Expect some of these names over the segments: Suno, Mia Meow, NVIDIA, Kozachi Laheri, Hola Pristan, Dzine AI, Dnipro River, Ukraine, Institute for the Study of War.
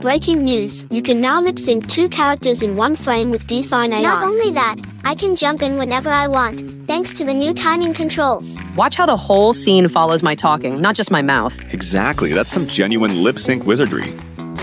Breaking news, you can now lip sync two characters in one frame with Dzine AI. Not only that, I can jump in whenever I want, thanks to the new timing controls. Watch how the whole scene follows my talking, not just my mouth. Exactly, that's some genuine lip sync wizardry.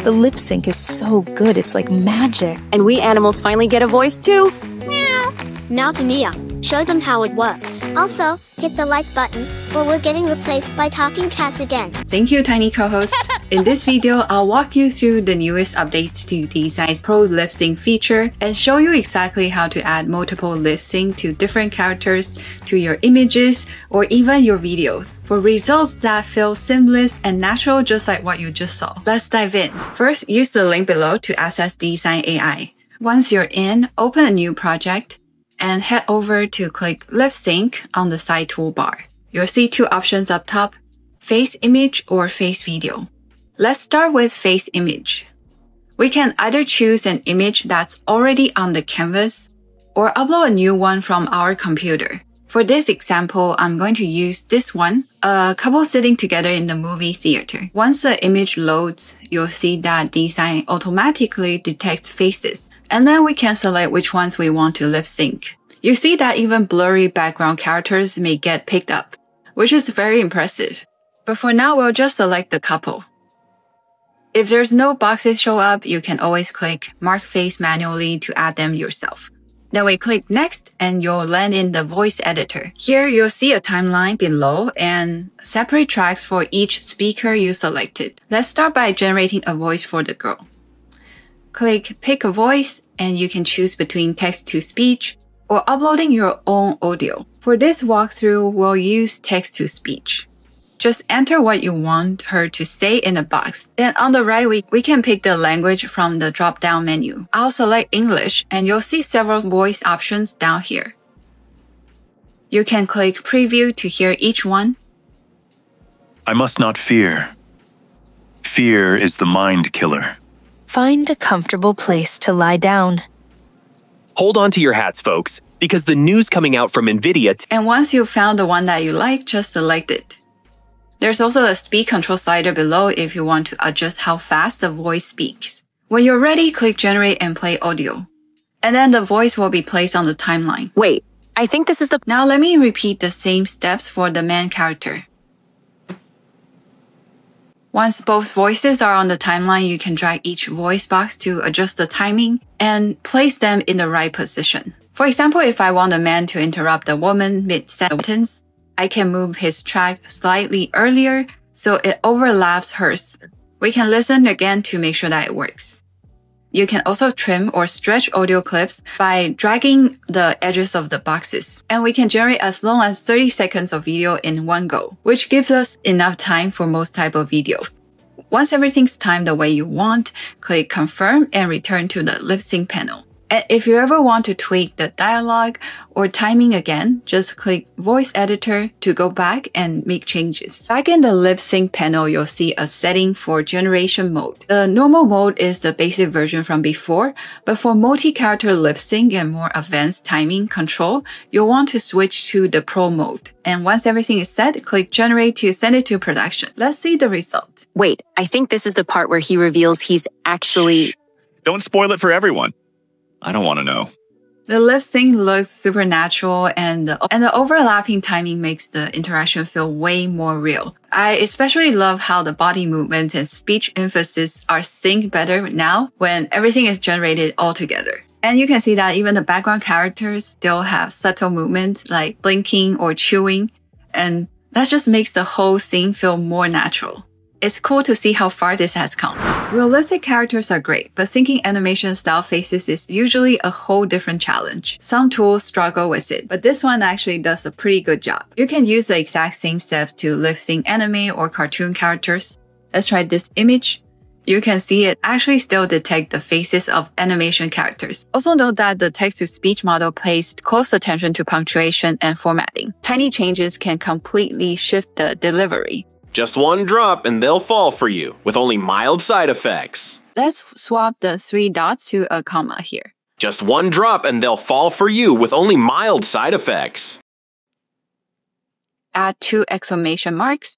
The lip sync is so good, it's like magic. And we animals finally get a voice too. Meow. Now to Mia, show them how it works. Also, hit the like button, or we're getting replaced by talking cats again. Thank you, Tiny Co-host. In this video, I'll walk you through the newest updates to Dzine's Pro Lip Sync feature and show you exactly how to add multiple lip sync to different characters, to your images, or even your videos for results that feel seamless and natural, just like what you just saw. Let's dive in. First, use the link below to access Dzine AI. Once you're in, open a new project and head over to click Lip Sync on the side toolbar. You'll see two options up top, face image or face video. Let's start with face image. We can either choose an image that's already on the canvas or upload a new one from our computer. For this example, I'm going to use this one, a couple sitting together in the movie theater. Once the image loads, you'll see that Dzine automatically detects faces, and then we can select which ones we want to lip sync. You see that even blurry background characters may get picked up, which is very impressive. But for now, we'll just select the couple. If there's no boxes show up, you can always click Mark Face manually to add them yourself. Then we click Next and you'll land in the voice editor. Here you'll see a timeline below and separate tracks for each speaker you selected. Let's start by generating a voice for the girl. Click Pick a Voice and you can choose between text-to-speech or uploading your own audio. For this walkthrough, we'll use text-to-speech. Just enter what you want her to say in a box. Then on the right, we can pick the language from the drop-down menu. I'll select English and you'll see several voice options down here. You can click Preview to hear each one. I must not fear. Fear is the mind killer. Find a comfortable place to lie down. Hold on to your hats, folks, because the news coming out from NVIDIA... And once you've found the one that you like, just select it. There's also a speed control slider below if you want to adjust how fast the voice speaks. When you're ready, click Generate and Play Audio. And then the voice will be placed on the timeline. Wait, I think this is the... Now let me repeat the same steps for the main character. Once both voices are on the timeline, you can drag each voice box to adjust the timing and place them in the right position. For example, if I want a man to interrupt a woman mid-sentence, I can move his track slightly earlier so it overlaps hers. We can listen again to make sure that it works. You can also trim or stretch audio clips by dragging the edges of the boxes. And we can generate as long as 30 seconds of video in one go, which gives us enough time for most type of videos. Once everything's timed the way you want, click Confirm and return to the lip sync panel. And if you ever want to tweak the dialogue or timing again, just click Voice Editor to go back and make changes. Back in the lip sync panel, you'll see a setting for generation mode. The normal mode is the basic version from before, but for multi-character lip sync and more advanced timing control, you'll want to switch to the pro mode. And once everything is set, click Generate to send it to production. Let's see the result. Wait, I think this is the part where he reveals he's actually... Shh. Don't spoil it for everyone. I don't want to know. The lip sync looks supernatural and the overlapping timing makes the interaction feel way more real. I especially love how the body movements and speech emphasis are synced better now when everything is generated all together. And you can see that even the background characters still have subtle movements like blinking or chewing, and that just makes the whole scene feel more natural. It's cool to see how far this has come. Realistic characters are great, but syncing animation-style faces is usually a whole different challenge. Some tools struggle with it, but this one actually does a pretty good job. You can use the exact same steps to lip-sync anime or cartoon characters. Let's try this image. You can see it actually still detects the faces of animation characters. Also note that the text-to-speech model pays close attention to punctuation and formatting. Tiny changes can completely shift the delivery. Just one drop and they'll fall for you, with only mild side effects. Let's swap the three dots to a comma here. Just one drop and they'll fall for you, with only mild side effects. Add two exclamation marks.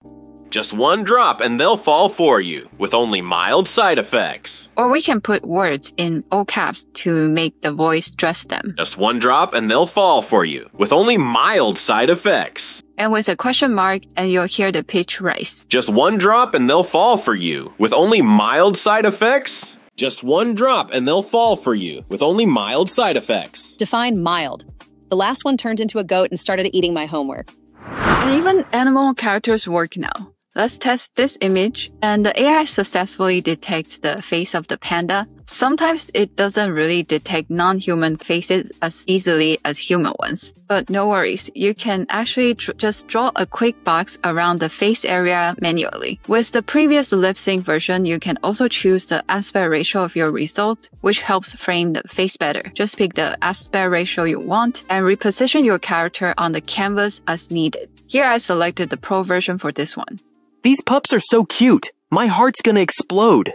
Just one drop and they'll fall for you, with only mild side effects. Or we can put words in all caps to make the voice stress them. Just one drop and they'll fall for you, with only mild side effects. And with a question mark, and you'll hear the pitch rise. Just one drop and they'll fall for you, with only mild side effects? Just one drop and they'll fall for you, with only mild side effects. Define mild. The last one turned into a goat and started eating my homework. And even animal characters work now. Let's test this image, and the AI successfully detects the face of the panda. Sometimes it doesn't really detect non-human faces as easily as human ones. But no worries, you can actually just draw a quick box around the face area manually. With the previous lip-sync version, you can also choose the aspect ratio of your result, which helps frame the face better. Just pick the aspect ratio you want and reposition your character on the canvas as needed. Here I selected the Pro version for this one. These pups are so cute! My heart's gonna explode!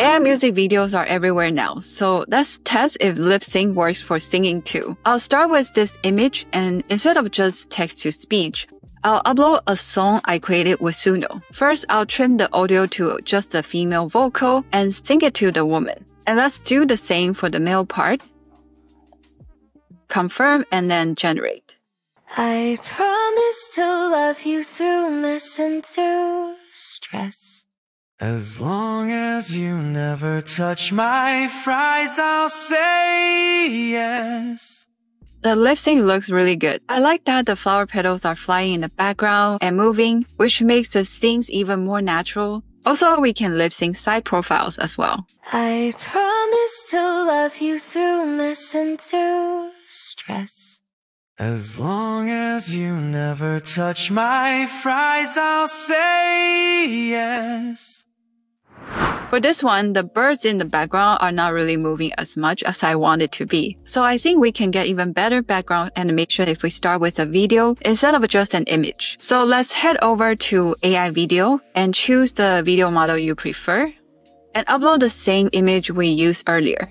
AI music videos are everywhere now, so let's test if lip sync works for singing too. I'll start with this image, and instead of just text to speech, I'll upload a song I created with Suno. First, I'll trim the audio to just the female vocal and sing it to the woman. And let's do the same for the male part. Confirm and then generate. I promise to love you through mess and through stress. As long as you never touch my fries, I'll say yes. The lip sync looks really good. I like that the flower petals are flying in the background and moving, which makes the scenes even more natural. Also, we can lip sync side profiles as well. I promise to love you through mess and through stress. As long as you never touch my fries, I'll say yes. For this one, the birds in the background are not really moving as much as I want it to be. So I think we can get even better background animation if we start with a video instead of just an image. So let's head over to AI video and choose the video model you prefer and upload the same image we used earlier.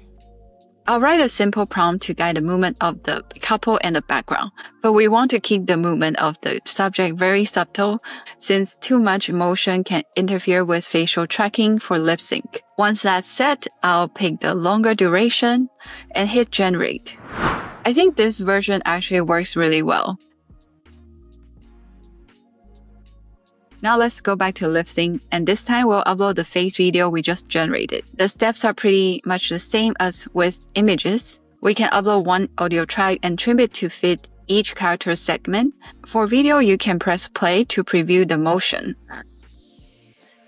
I'll write a simple prompt to guide the movement of the couple and the background, but we want to keep the movement of the subject very subtle since too much motion can interfere with facial tracking for lip sync. Once that's set, I'll pick the longer duration and hit generate. I think this version actually works really well. Now let's go back to lip sync, and this time we'll upload the face video we just generated. The steps are pretty much the same as with images. We can upload one audio track and trim it to fit each character segment. For video, you can press play to preview the motion.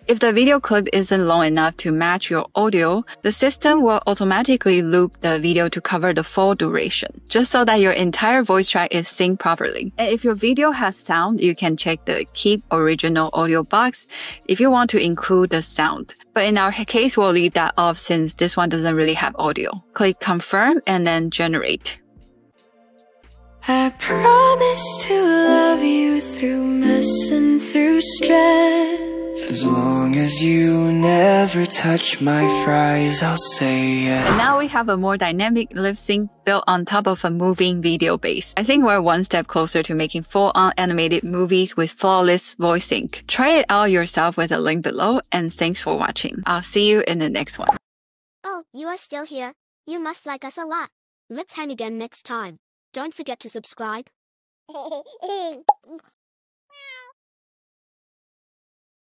If the video clip isn't long enough to match your audio, the system will automatically loop the video to cover the full duration, just so that your entire voice track is synced properly. And if your video has sound, you can check the Keep Original Audio box if you want to include the sound. But in our case, we'll leave that off since this one doesn't really have audio. Click Confirm and then Generate. I promise to love you through mess and through stress. As long as you never touch my fries, I'll say yes. And now we have a more dynamic lip sync built on top of a moving video base. I think we're one step closer to making full-on animated movies with flawless voice sync. Try it out yourself with a link below, and thanks for watching. I'll see you in the next one. Oh, you are still here. You must like us a lot. Let's hang again next time. Don't forget to subscribe.